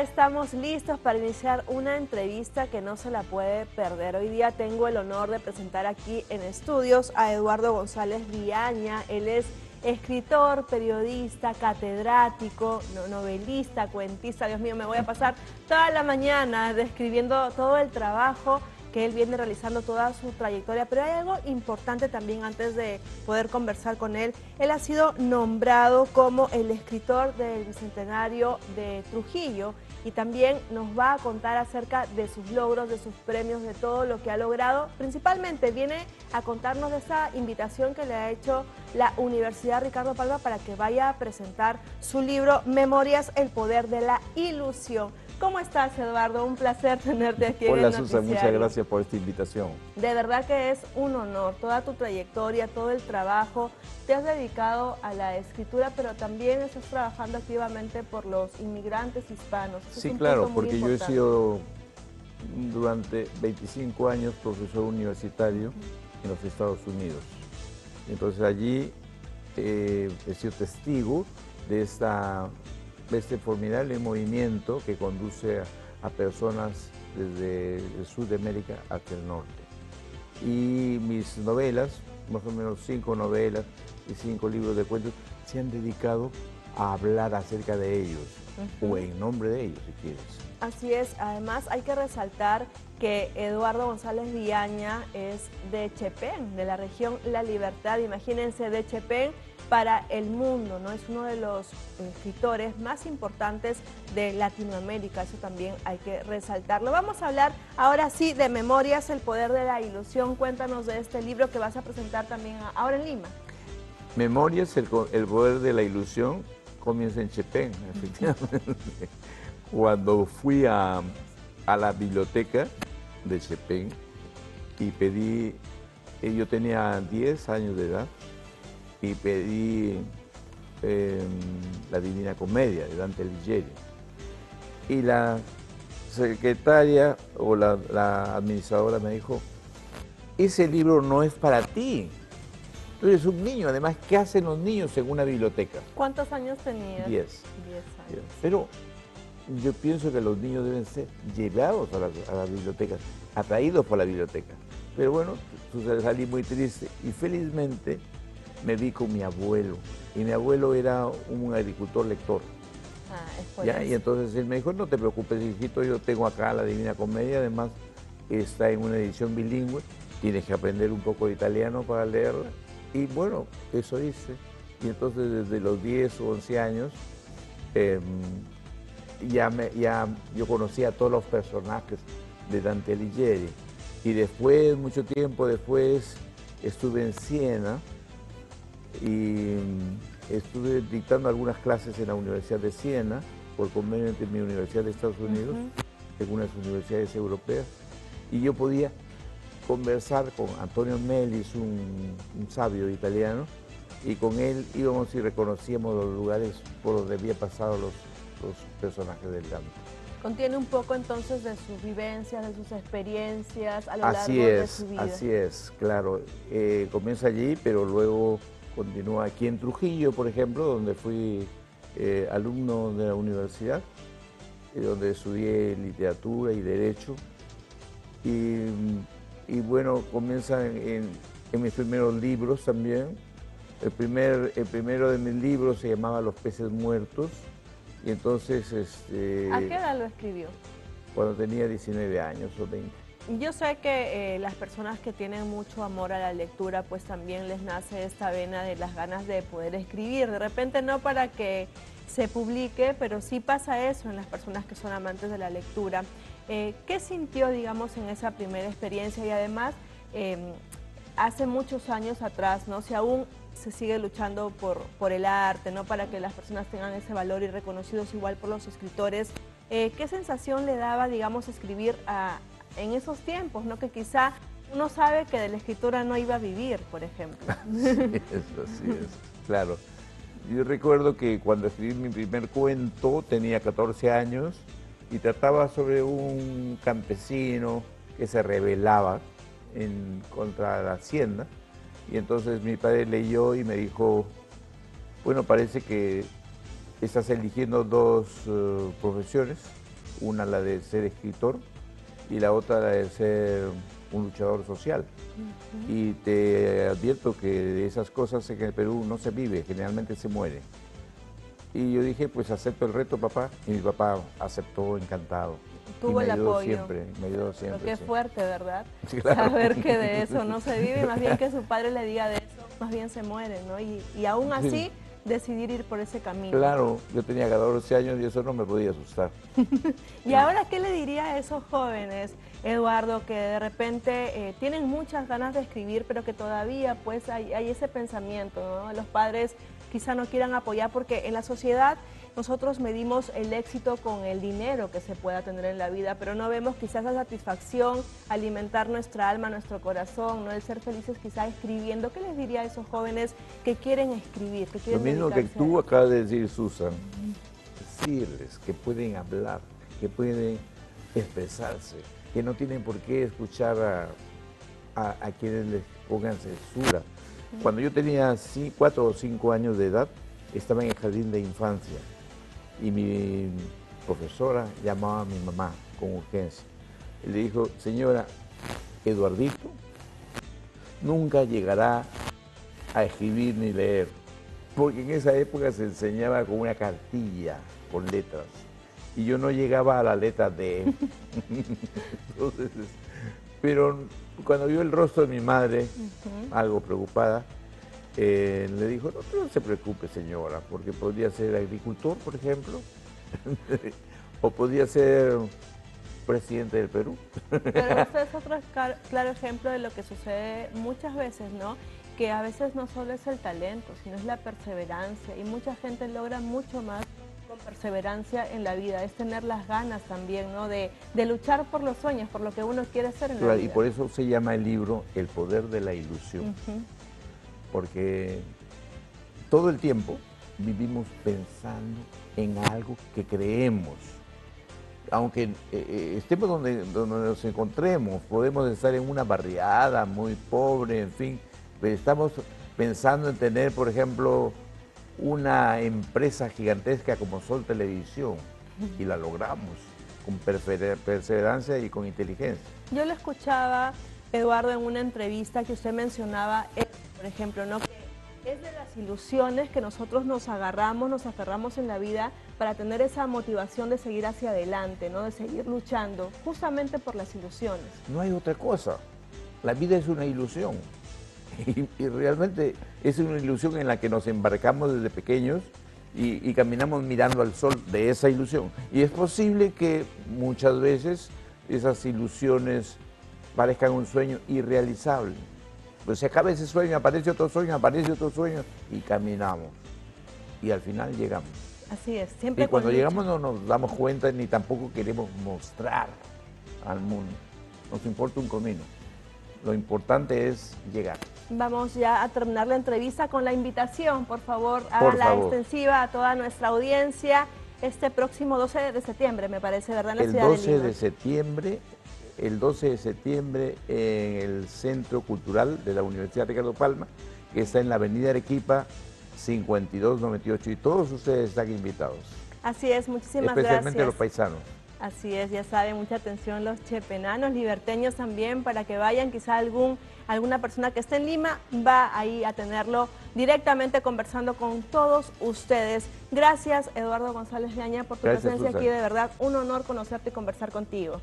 Estamos listos para iniciar una entrevista que no se la puede perder. Hoy día tengo el honor de presentar aquí en estudios a Eduardo González Viaña. Él es escritor, periodista, catedrático, novelista, cuentista. Dios mío, me voy a pasar toda la mañana describiendo todo el trabajo que él viene realizando, toda su trayectoria. Pero hay algo importante también antes de poder conversar con él. Él ha sido nombrado como el escritor del Bicentenario de Trujillo y también nos va a contar acerca de sus logros, de sus premios, de todo lo que ha logrado. Principalmente viene a contarnos de esa invitación que le ha hecho la Universidad Ricardo Palma para que vaya a presentar su libro Memorias, el poder de la ilusión. ¿Cómo estás, Eduardo? Un placer tenerte aquí. Hola, Susan, muchas gracias por esta invitación. De verdad que es un honor, toda tu trayectoria, todo el trabajo. Te has dedicado a la escritura, pero también estás trabajando activamente por los inmigrantes hispanos. Eso sí, es un claro, punto muy porque importante. Yo he sido durante 25 años profesor universitario en los Estados Unidos. Entonces allí he sido testigo de este formidable movimiento que conduce a personas desde el sur de América hasta el norte. Y mis novelas, más o menos 5 novelas y 5 libros de cuentos, se han dedicado a hablar acerca de ellos, o en nombre de ellos, si quieres. Así es, además hay que resaltar que Eduardo González Viaña es de Chepén, de la región La Libertad. Imagínense, de Chepén para el mundo, ¿no? Es uno de los escritores más importantes de Latinoamérica, eso también hay que resaltarlo. Vamos a hablar ahora sí de Memorias, el poder de la ilusión. Cuéntanos de este libro que vas a presentar también ahora en Lima. Memorias, el poder de la ilusión, comienza en Chepén, efectivamente. Cuando fui a la biblioteca de Chepén y pedí, yo tenía 10 años de edad, y pedí La Divina Comedia de Dante Alighieri. Y la secretaria o la administradora me dijo, ese libro no es para ti. Tú eres un niño, además, ¿qué hacen los niños en una biblioteca? ¿Cuántos años tenías? 10. 10 años. Pero yo pienso que los niños deben ser llevados a la biblioteca, atraídos por la biblioteca. Pero bueno, salí muy triste y felizmente me vi con mi abuelo, y mi abuelo era un agricultor lector. ¿Ya? Y entonces él me dijo, no te preocupes, hijito, yo tengo acá La Divina Comedia, además está en una edición bilingüe, tienes que aprender un poco de italiano para leerla, y bueno, eso hice. Y entonces desde los 10 o 11 años, yo conocía a todos los personajes de Dante Alighieri, y después, mucho tiempo después, estuve en Siena, y estuve dictando algunas clases en la Universidad de Siena por convenio entre mi Universidad de Estados Unidos en unas universidades europeas, y yo podía conversar con Antonio Melis, un sabio italiano, y con él íbamos y reconocíamos los lugares por donde había pasado los personajes del Dante. Contiene un poco entonces de sus vivencias, de sus experiencias a lo largo de su vida. Así es, claro. Comienza allí, pero luego continúa aquí en Trujillo, por ejemplo, donde fui alumno de la universidad, donde estudié literatura y derecho. Y bueno, comienza en mis primeros libros también. El primero de mis libros se llamaba Los peces muertos. Y entonces, ¿a qué edad lo escribió? Cuando tenía 19 años o 20. Yo sé que las personas que tienen mucho amor a la lectura, pues también les nace esta vena de las ganas de poder escribir. De repente no para que se publique, pero sí pasa eso en las personas que son amantes de la lectura. ¿Qué sintió, digamos, en esa primera experiencia? Y además, hace muchos años atrás, ¿no? Si aún se sigue luchando por el arte, ¿no? Para que las personas tengan ese valor y reconocidos igual por los escritores. ¿Qué sensación le daba, digamos, escribir en esos tiempos, ¿no? Que quizá uno sabe que de la escritura no iba a vivir, por ejemplo. Así es, claro. Yo recuerdo que cuando escribí mi primer cuento tenía 14 años y trataba sobre un campesino que se rebelaba contra la hacienda. Y entonces mi padre leyó y me dijo, bueno, parece que estás eligiendo dos profesiones, una la de ser escritor y la otra la de ser un luchador social. Uh-huh. Y te advierto que de esas cosas en el Perú no se vive, generalmente se muere. Y yo dije, pues acepto el reto, papá, y mi papá aceptó encantado. Tuvo el apoyo. Siempre, me ayudó siempre. Pero qué sí. Fuerte, ¿verdad? Claro. Saber que de eso no se vive, más bien que su padre le diga de eso, más bien se muere, ¿no? Y aún así, sí. Decidir ir por ese camino. Claro, yo tenía 14 años y eso no me podía asustar. ¿Y sí. Ahora qué le diría a esos jóvenes, Eduardo, que de repente tienen muchas ganas de escribir, pero que todavía pues hay ese pensamiento, ¿no? Los padres quizá no quieran apoyar porque en la sociedad nosotros medimos el éxito con el dinero que se pueda tener en la vida, pero no vemos quizás la satisfacción, alimentar nuestra alma, nuestro corazón, no el ser felices quizás escribiendo. ¿Qué les diría a esos jóvenes que quieren escribir, que quieren dedicarse? Lo mismo que tú acabas de decir, Susan, decirles que pueden hablar, que pueden expresarse, que no tienen por qué escuchar a quienes les pongan censura. Cuando yo tenía 4 o 5 años de edad, estaba en el jardín de infancia y mi profesora llamaba a mi mamá con urgencia. Le dijo, señora, Eduardito nunca llegará a escribir ni leer, porque en esa época se enseñaba con una cartilla, con letras, y yo no llegaba a la letra D. Entonces, pero cuando vio el rostro de mi madre, algo preocupada, le dijo, no se preocupe, señora, porque podría ser agricultor, por ejemplo, o podría ser presidente del Perú. Pero usted es otro claro ejemplo de lo que sucede muchas veces, ¿no? Que a veces no solo es el talento, sino es la perseverancia, y mucha gente logra mucho más con perseverancia en la vida, es tener las ganas también, ¿no? De luchar por los sueños, por lo que uno quiere ser en la vida. Y por eso se llama el libro El Poder de la Ilusión. Porque todo el tiempo vivimos pensando en algo que creemos. Aunque estemos donde nos encontremos, podemos estar en una barriada muy pobre, en fin, pero estamos pensando en tener, por ejemplo, una empresa gigantesca como Sol Televisión, y la logramos con perseverancia y con inteligencia. Yo lo escuchaba, Eduardo, en una entrevista que usted mencionaba, por ejemplo, ¿no? Que es de las ilusiones que nosotros nos aferramos en la vida para tener esa motivación de seguir hacia adelante, ¿no? De seguir luchando, justamente por las ilusiones. No hay otra cosa. La vida es una ilusión. Y realmente es una ilusión en la que nos embarcamos desde pequeños y caminamos mirando al sol de esa ilusión. Y es posible que muchas veces esas ilusiones parezcan un sueño irrealizable. Pues se acaba ese sueño, aparece otro sueño, y caminamos. Y al final llegamos. Así es, siempre. Y cuando llegamos no nos damos cuenta ni tampoco queremos mostrar al mundo. Nos importa un comino. Lo importante es llegar. Vamos ya a terminar la entrevista con la invitación, por favor, hágala extensiva a toda nuestra audiencia este próximo 12 de septiembre, me parece, ¿verdad? En la ciudad de Lima. El 12 de septiembre en el Centro Cultural de la Universidad Ricardo Palma, que está en la avenida Arequipa 5298, y todos ustedes están invitados. Así es, muchísimas gracias. Especialmente los paisanos. Así es, ya saben, mucha atención los chepenanos, liberteños también, para que vayan, quizá alguna persona que esté en Lima va ahí a tenerlo directamente conversando con todos ustedes. Gracias, Eduardo González Viaña, por tu presencia aquí, de verdad, un honor conocerte y conversar contigo.